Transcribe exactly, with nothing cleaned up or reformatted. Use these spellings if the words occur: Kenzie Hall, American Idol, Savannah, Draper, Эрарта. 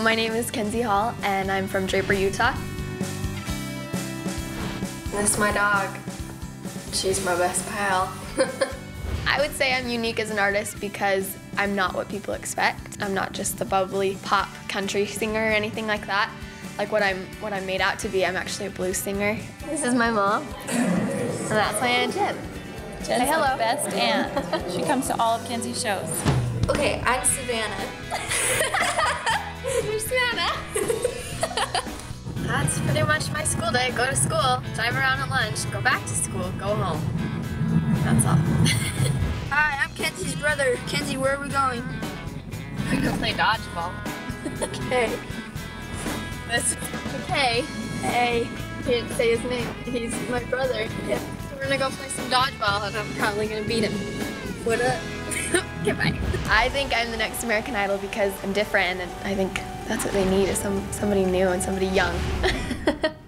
My name is Kenzie Hall, and I'm from Draper, Utah. This is my dog. She's my best pal. I would say I'm unique as an artist because I'm not what people expect. I'm not just the bubbly pop country singer or anything like that. Like what I'm, what I'm made out to be, I'm actually a blues singer. This is my mom, and that's my Aunt Jen. Jen's Say hello. The best aunt. She comes to all of Kenzie's shows. Okay, I'm Savannah. You're Savannah. That's pretty much my school day. Go to school, drive around at lunch, go back to school, go home. That's all. Hi, I'm Kenzie's brother. Kenzie, where are we going? We can play dodgeball. Okay. This okay. Hey. Can't say his name. He's my brother. Yeah. We're gonna go play some dodgeball, and I'm probably gonna beat him. What up? Goodbye. I think I'm the next American Idol because I'm different, and I think that's what they need, is some somebody new and somebody young.